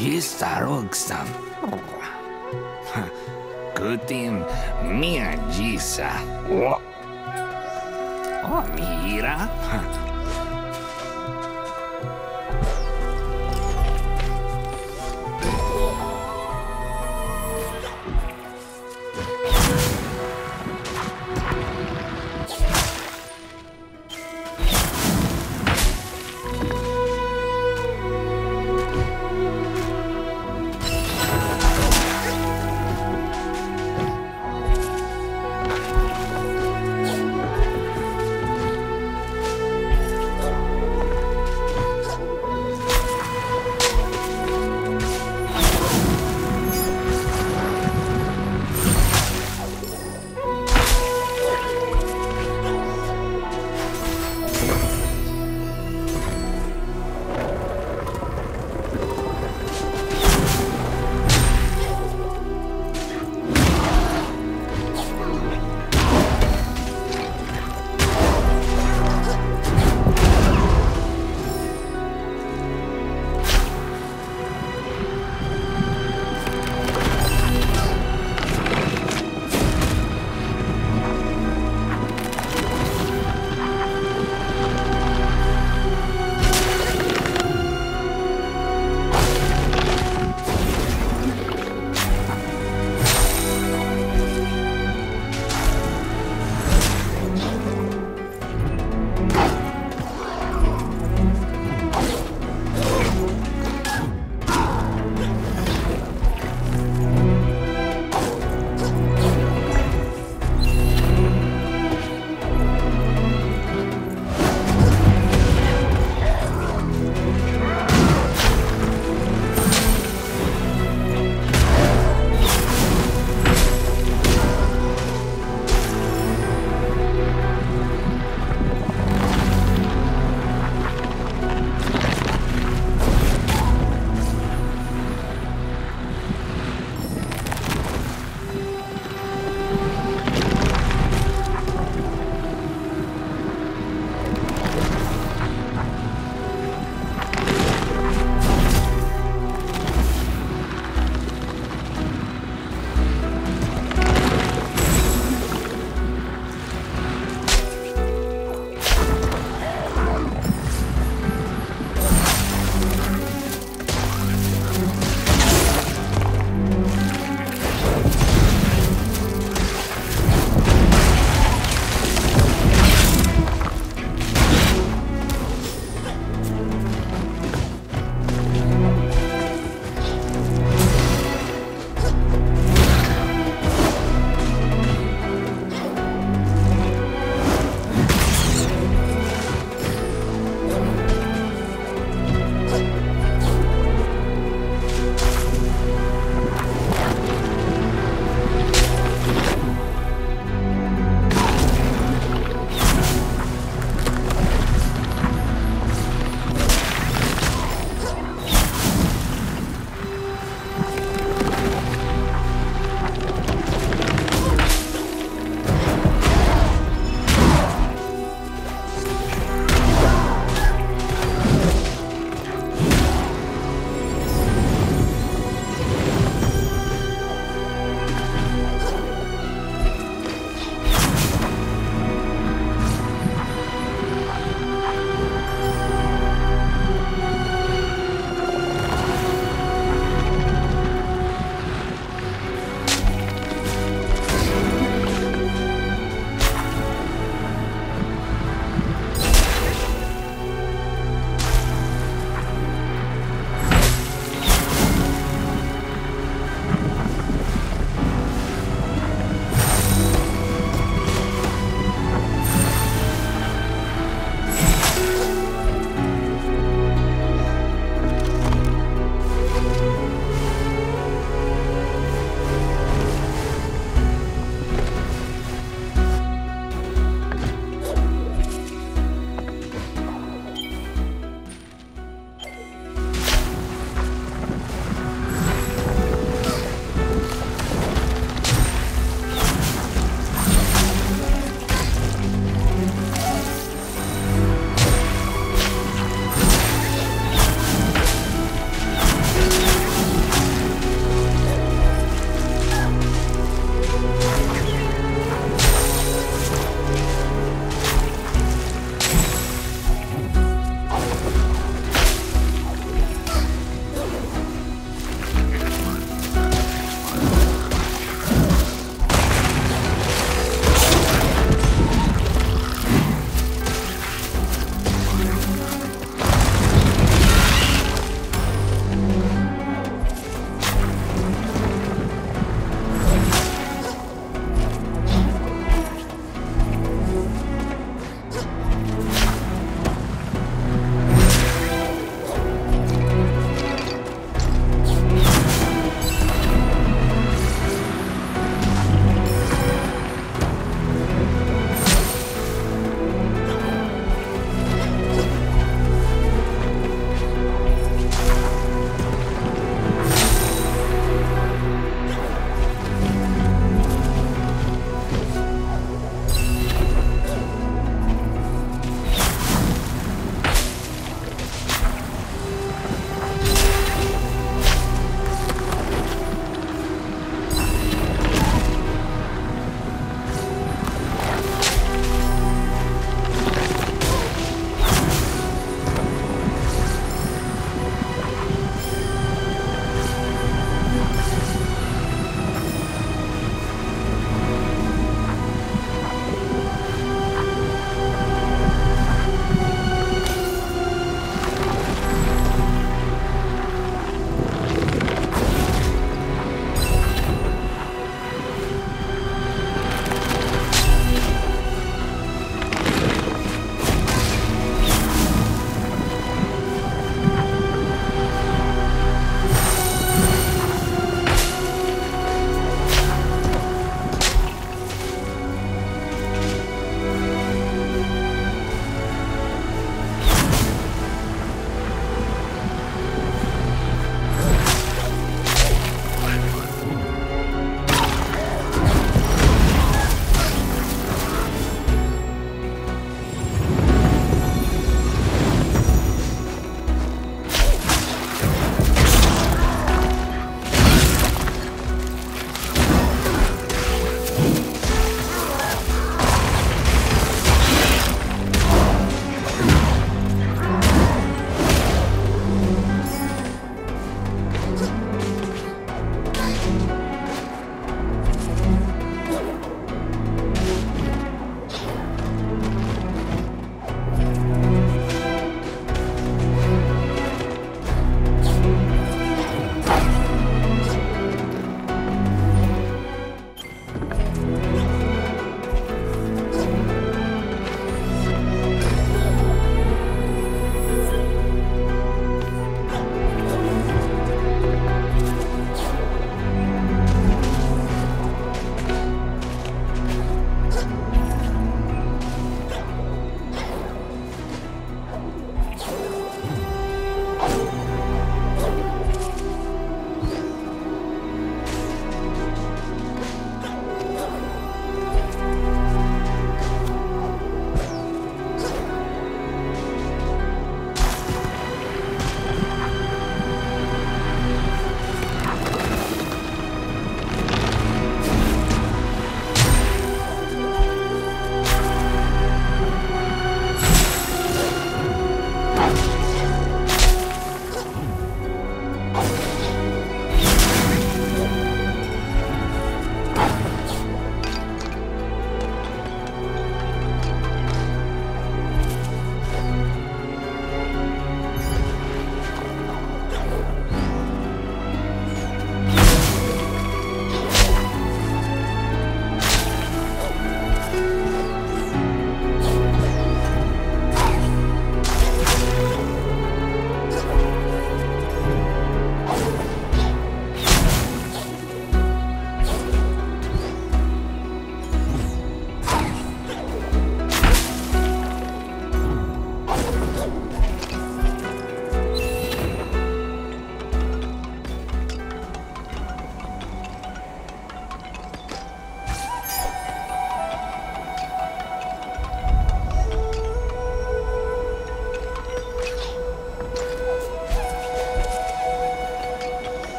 Jista rok sam. Kutim mia jisa. O mira.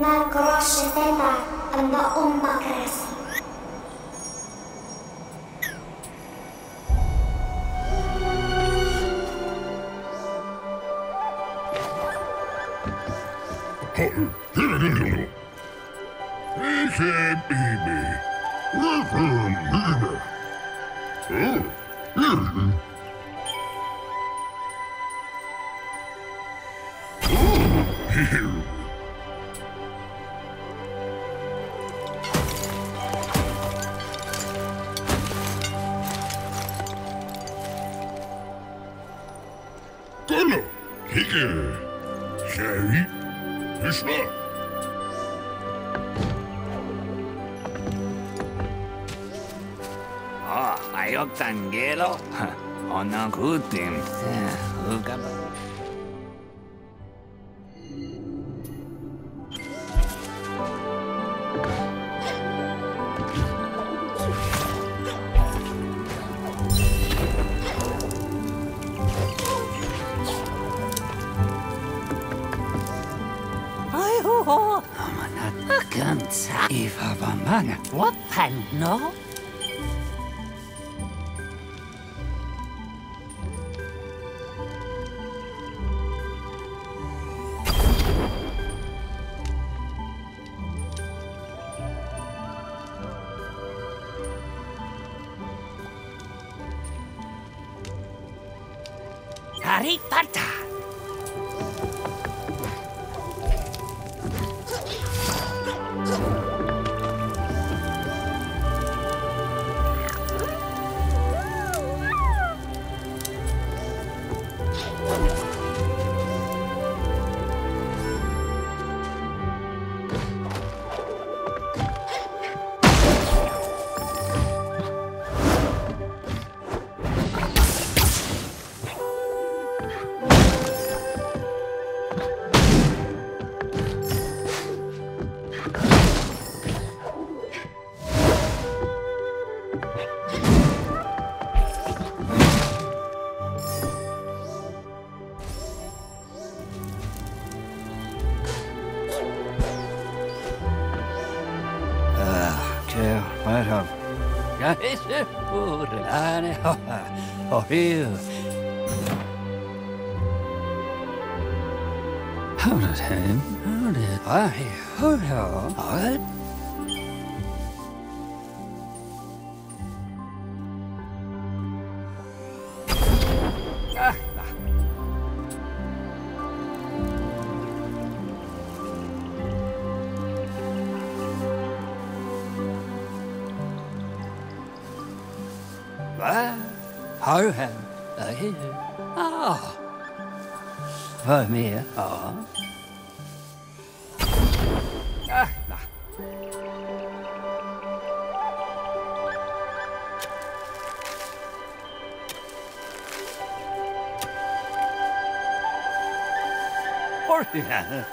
Na groszy teta, na ummakres. No? Oh, ew. Hold it, him. Hold it. I hold on. Hold it. För mig, ja. Hårt det här.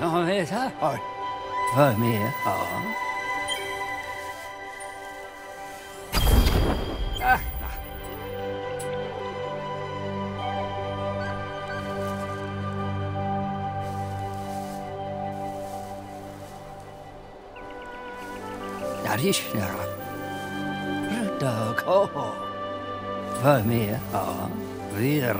Ja, vet jag. Hårt. För mig, ja. Krishna, Dog, oh, for me, oh, dear.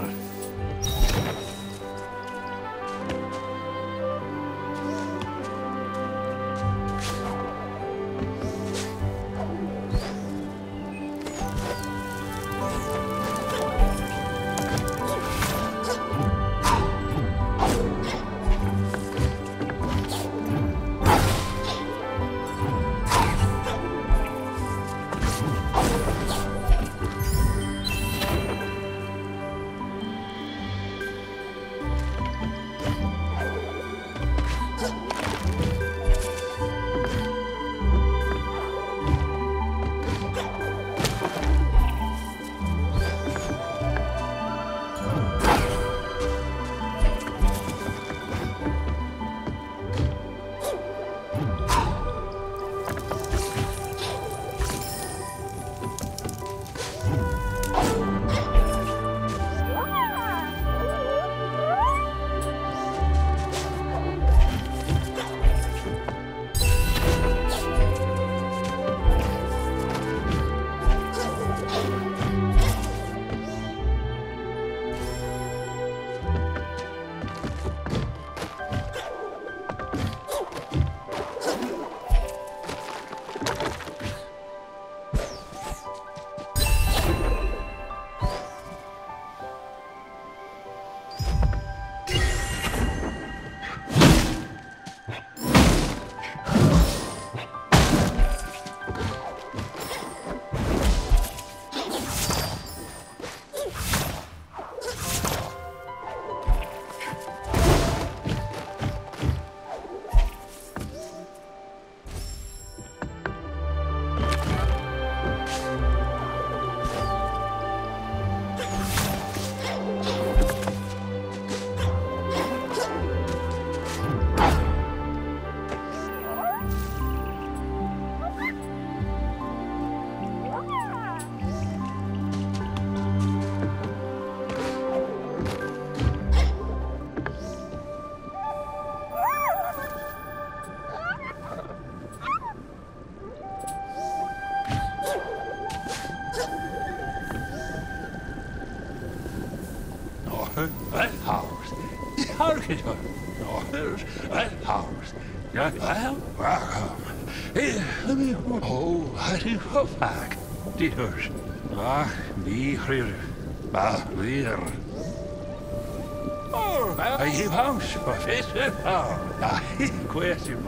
targeted daughters and powers. Welcome. Let me hold a back. Ditters. Oh, I house of it. I question.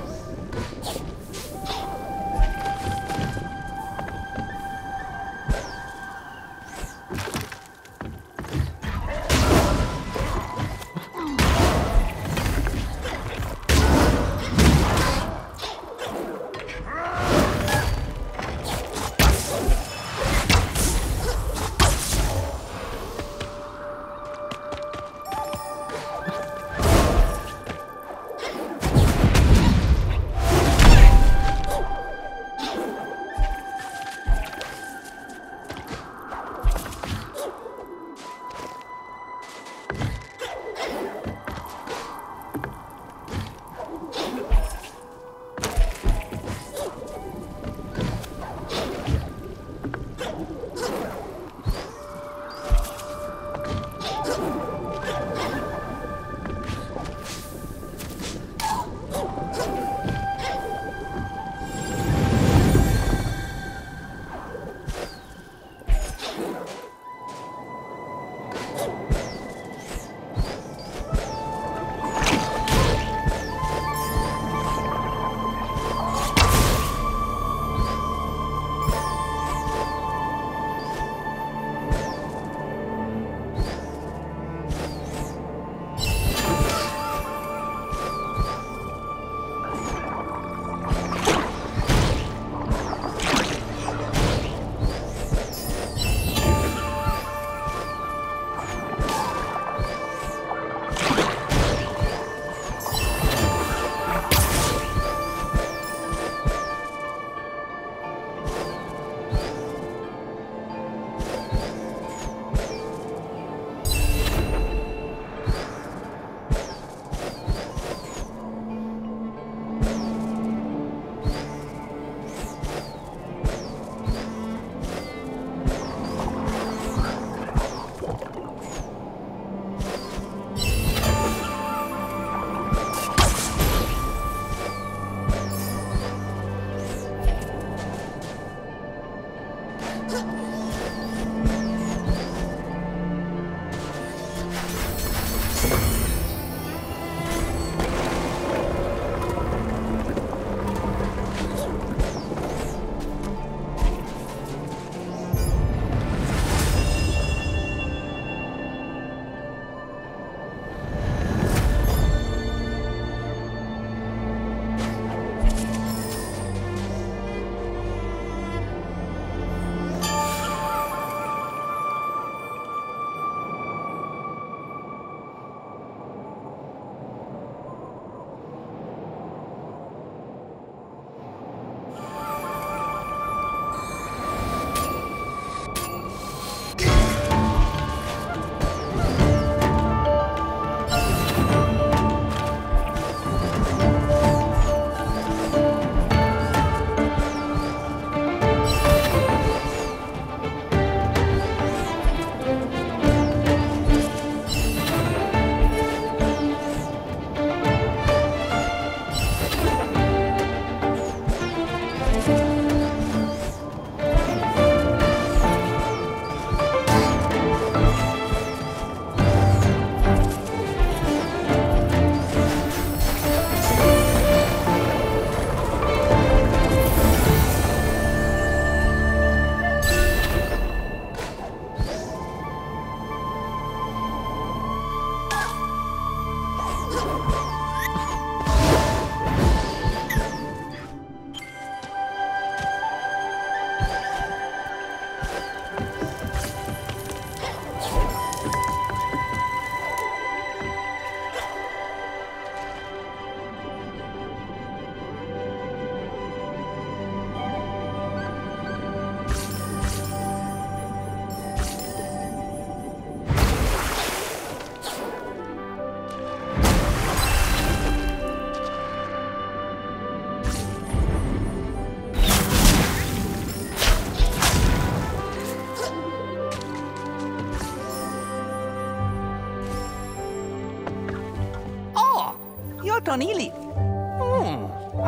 Cotonili.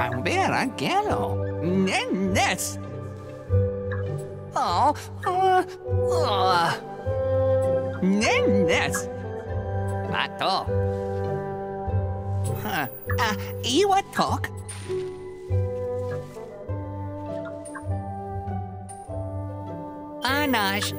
A ver, aquello. Nenes. Oh, Nenes. Mato. Iwa talk. Anash.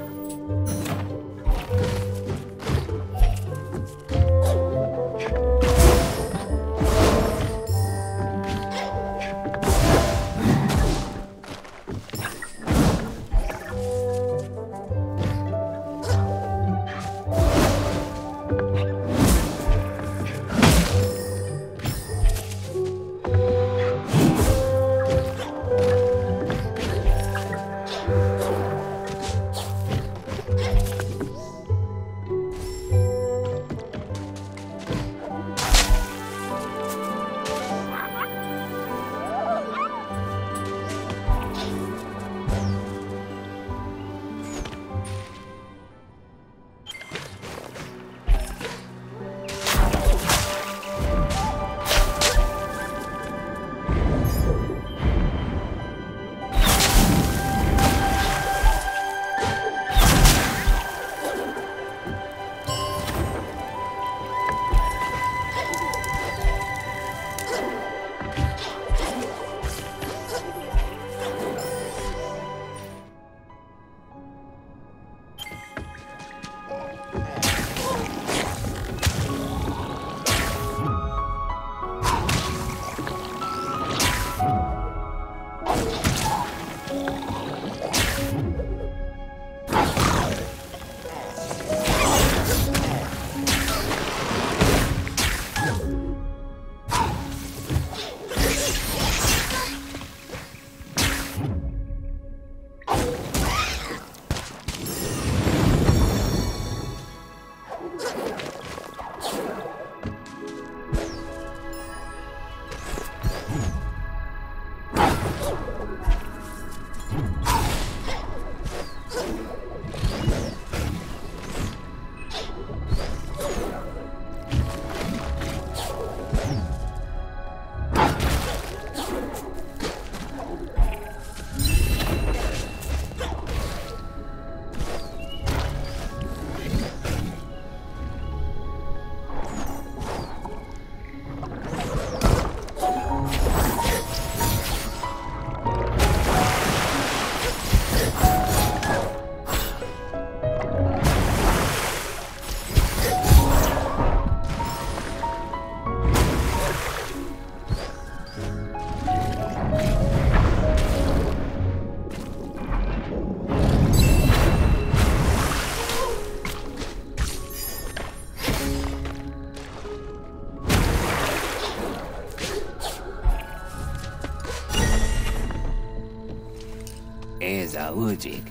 Uđik,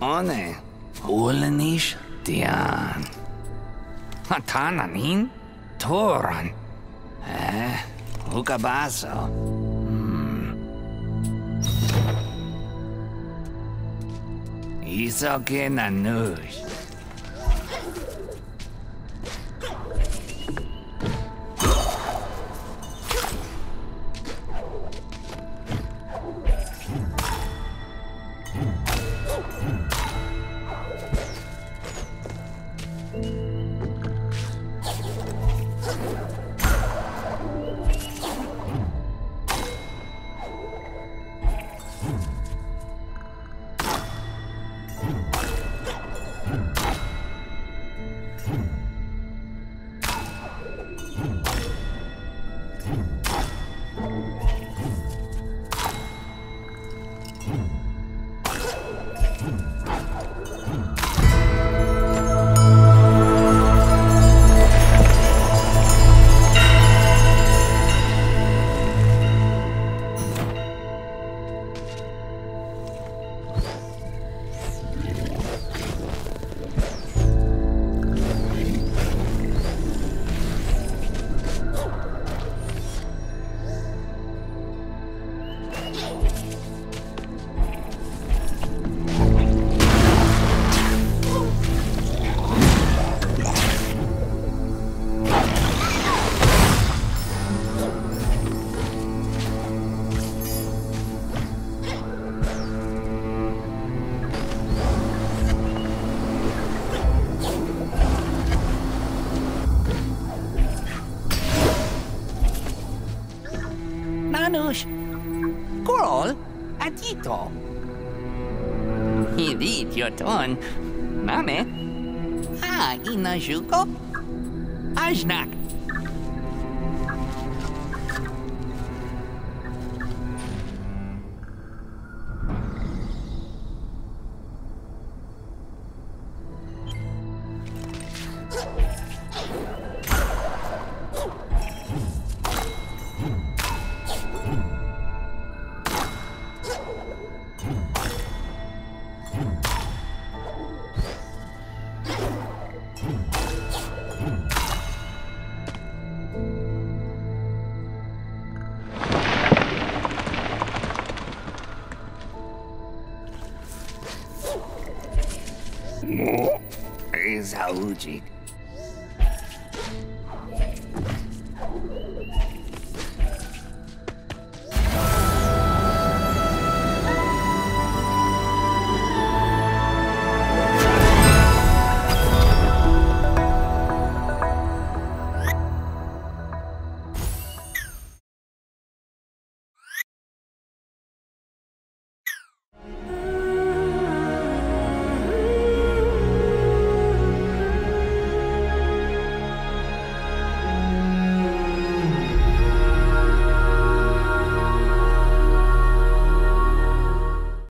one uleniš tijan. A tananin toran. Ukabaso. Isoke na nuš. Janusz, Karol, a Tito. Indeed, your turn. Mamy. A inna żuko? Ażnak. Załudzik.